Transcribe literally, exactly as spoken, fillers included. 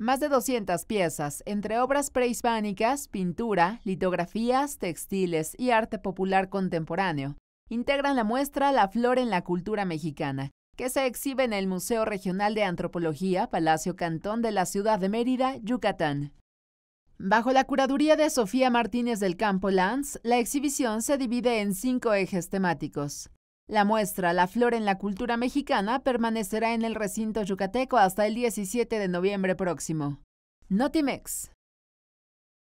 más de doscientas piezas, entre obras prehispánicas, pintura, litografías, textiles y arte popular contemporáneo, integran la muestra La Flor en la Cultura Mexicana, que se exhibe en el Museo Regional de Antropología, Palacio Cantón de la ciudad de Mérida, Yucatán. Bajo la curaduría de Sofía Martínez del Campo Lanz, la exhibición se divide en cinco ejes temáticos. La muestra La Flor en la Cultura Mexicana permanecerá en el recinto yucateco hasta el diecisiete de noviembre próximo. Notimex.